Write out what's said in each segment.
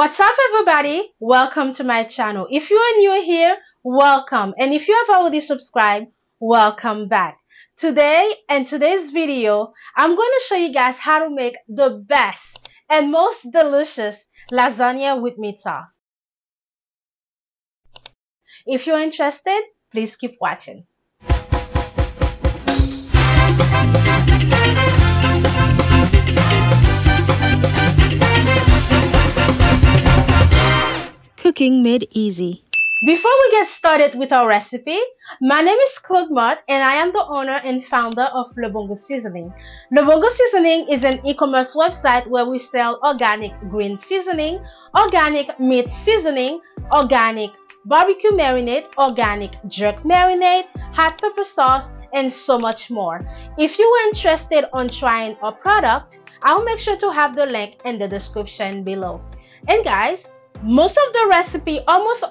What's up, everybody? Welcome to my channel. If you are new here, welcome. And if you have already subscribed, welcome back. Today, in today's video, I'm going to show you guys how to make the best and most delicious lasagna with meat sauce. If you're interested, please keep watching. Cooking made easy. Before we get started with our recipe, my name is Claude Mott and I am the owner and founder of Le Bongo Seasoning. Le Bongo Seasoning is an e-commerce website where we sell organic green seasoning, organic meat seasoning, organic barbecue marinade, organic jerk marinade, hot pepper sauce, and so much more. If you are interested in trying our product, I'll make sure to have the link in the description below. And guys, almost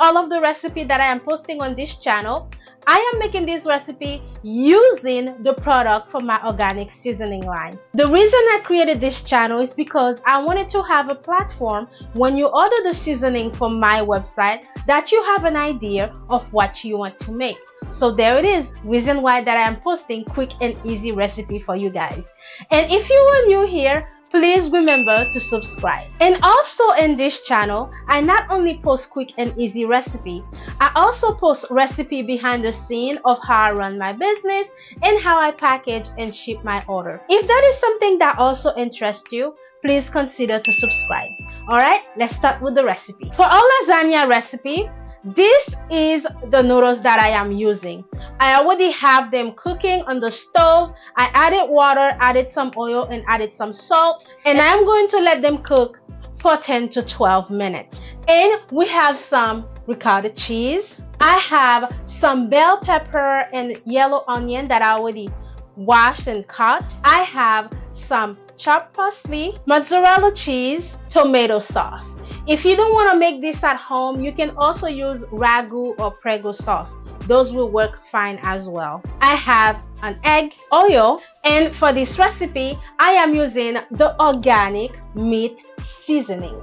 all of the recipe that I am posting on this channel, I am making this recipe using the product from my organic seasoning line. The reason I created this channel is because I wanted to have a platform when you order the seasoning from my website that you have an idea of what you want to make. So there it is, reason why that I am posting quick and easy recipe for you guys. And if you are new here, please remember to subscribe. And also in this channel, I not only post quick and easy recipe, I also post recipe behind the scene of how I run my business and how I package and ship my order. If that is something that also interests you, please consider to subscribe. Alright, let's start with the recipe. For our lasagna recipe, this is the noodles that I am using. I already have them cooking on the stove. I added water, added some oil, and added some salt. And I'm going to let them cook for 10 to 12 minutes. And we have some ricotta cheese. I have some bell pepper and yellow onion that I already washed and cut. I have some chopped parsley, mozzarella cheese, tomato sauce. If you don't want to make this at home, you can also use ragu or prego sauce. Those will work fine as well. I have an egg, oil, and for this recipe, I am using the organic meat seasoning.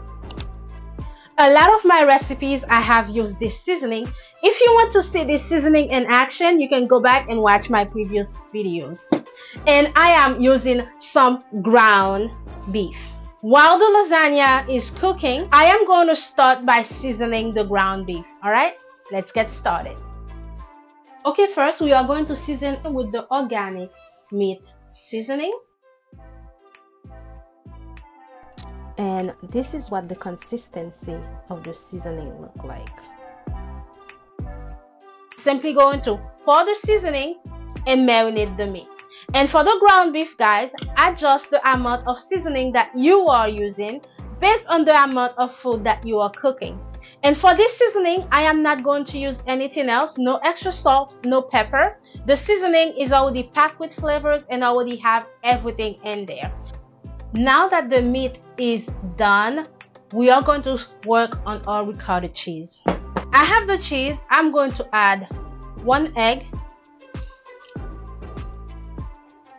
A lot of my recipes, I have used this seasoning. If you want to see this seasoning in action, you can go back and watch my previous videos. And I am using some ground beef. While the lasagna is cooking, I am going to start by seasoning the ground beef. All right, let's get started. Okay, first we are going to season with the organic meat seasoning. And this is what the consistency of the seasoning look like. Simply going to pour the seasoning and marinate the meat. And for the ground beef, guys, adjust the amount of seasoning that you are using based on the amount of food that you are cooking. And for this seasoning, I am not going to use anything else, no extra salt, no pepper. The seasoning is already packed with flavors and already have everything in there. Now that the meat is done, we are going to work on our ricotta cheese. I have the cheese. I'm going to add one egg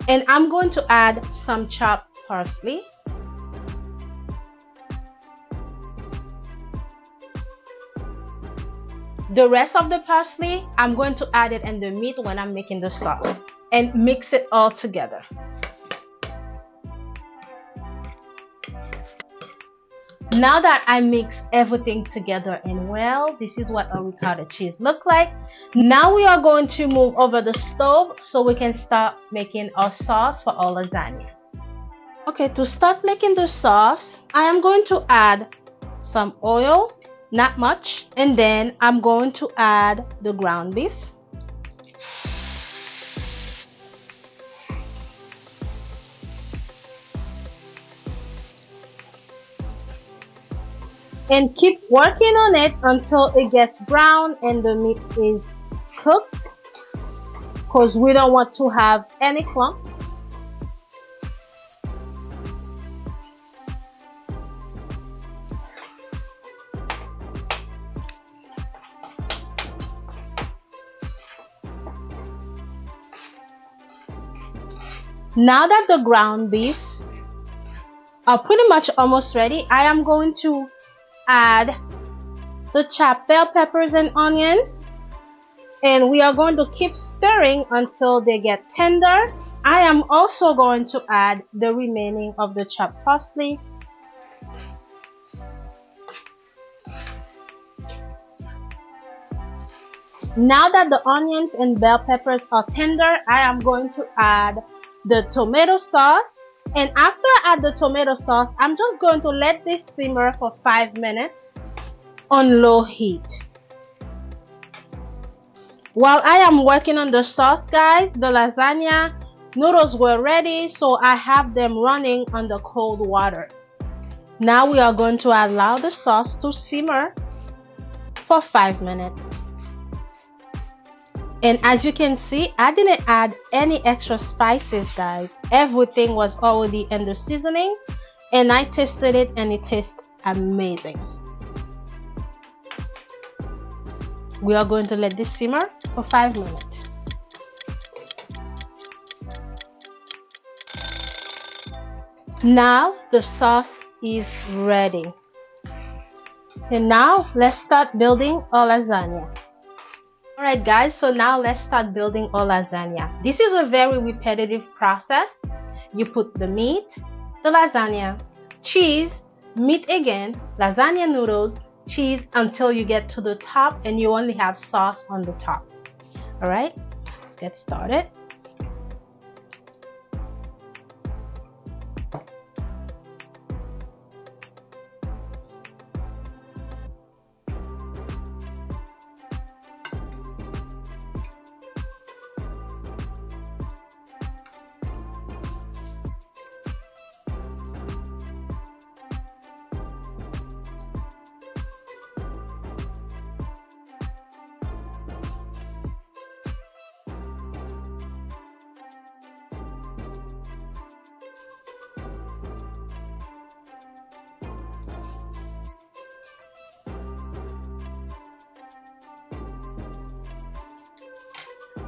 and I'm going to add some chopped parsley. The rest of the parsley, I'm going to add it in the meat when I'm making the sauce and mix it all together. Now that I mix everything together and well, this is what our ricotta cheese looks like. Now we are going to move over the stove so we can start making our sauce for our lasagna. Okay, to start making the sauce, I am going to add some oil, not much, and then I'm going to add the ground beef. And keep working on it until it gets brown and the meat is cooked, because we don't want to have any clumps. Now that the ground beef are pretty much almost ready, I am going to add the chopped bell peppers and onions, and we are going to keep stirring until they get tender. I am also going to add the remaining of the chopped parsley. Now that the onions and bell peppers are tender, I am going to add the tomato sauce. And after I add the tomato sauce, I'm just going to let this simmer for 5 minutes on low heat. While I am working on the sauce, guys, the lasagna noodles were ready, so I have them running on the cold water. Now we are going to allow the sauce to simmer for 5 minutes. And as you can see, I didn't add any extra spices, guys. Everything was already in the seasoning, and I tasted it and it tastes amazing. We are going to let this simmer for 5 minutes. Now the sauce is ready. And now let's start building our lasagna. Alright guys, so now let's start building our lasagna. This is a very repetitive process. You put the meat, the lasagna, cheese, meat again, lasagna noodles, cheese, until you get to the top and you only have sauce on the top. Alright, let's get started.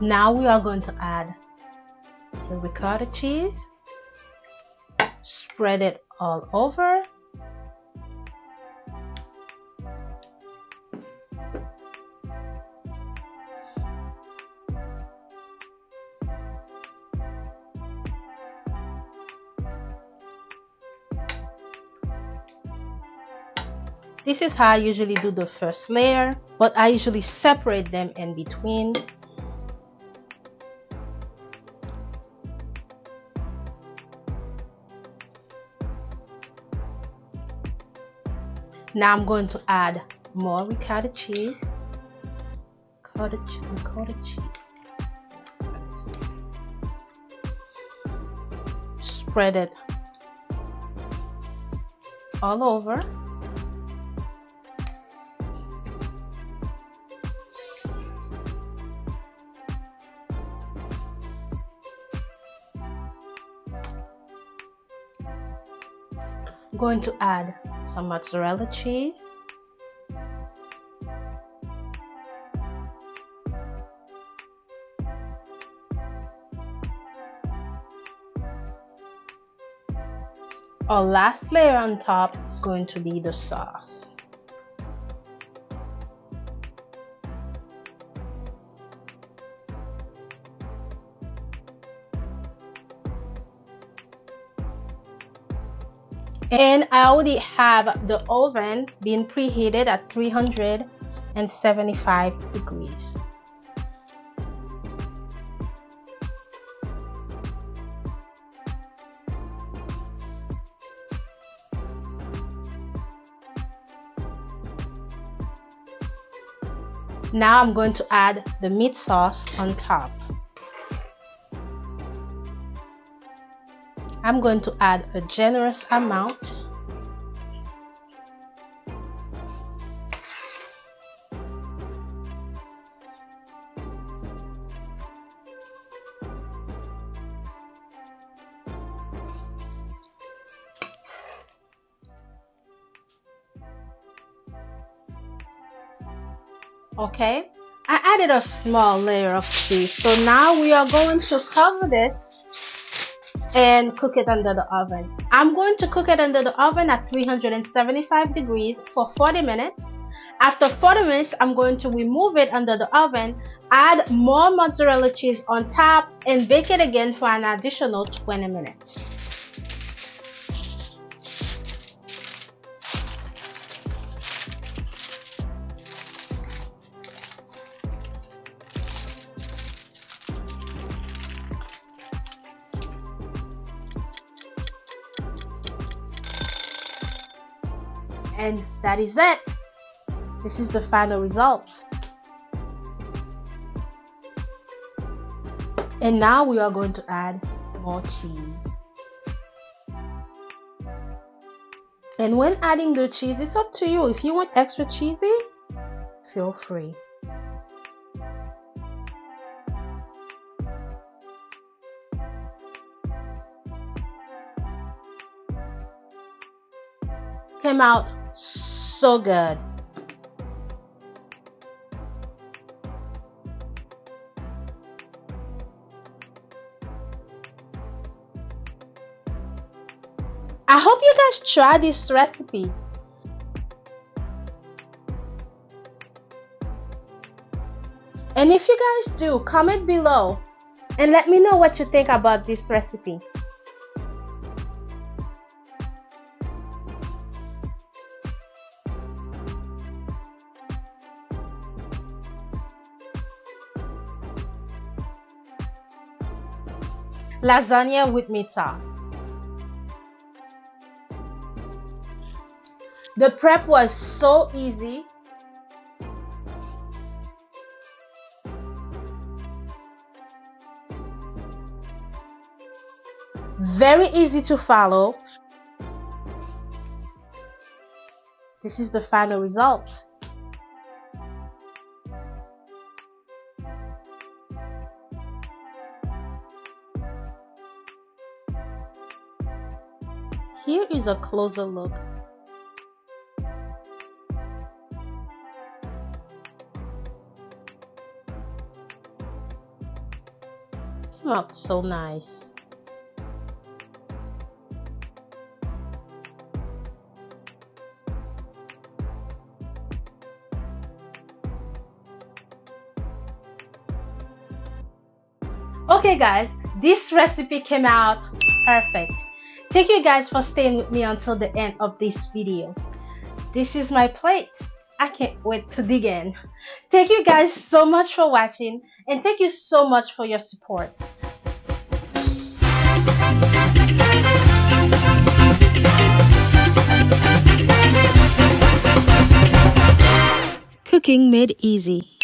Now we are going to add the ricotta cheese, spread it all over, this is how I usually do the first layer, but I usually separate them in between. Now I'm going to add more ricotta cheese, cottage cheese. Spread it all over. I'm going to add some mozzarella cheese, our last layer on top is going to be the sauce. And I already have the oven being preheated at 375 degrees. Now I'm going to add the meat sauce on top. I'm going to add a generous amount. Okay, I added a small layer of cheese, so now we are going to cover this and cook it under the oven. I'm going to cook it under the oven at 375 degrees for 40 minutes. After 40 minutes, I'm going to remove it under the oven, add more mozzarella cheese on top, and bake it again for an additional 20 minutes. And that is it. This is the final result. And now we are going to add more cheese. And when adding the cheese, it's up to you. If you want extra cheesy, feel free. Came out so good. I hope you guys try this recipe. And if you guys do, comment below and let me know what you think about this recipe. Lasagna with meat sauce. The prep was so easy. Very easy to follow. This is the final result. Here is a closer look. Came out so nice. Okay guys, this recipe came out perfect. Thank you guys for staying with me until the end of this video. This is my plate. I can't wait to dig in. Thank you guys so much for watching, and thank you so much for your support. Cooking made easy.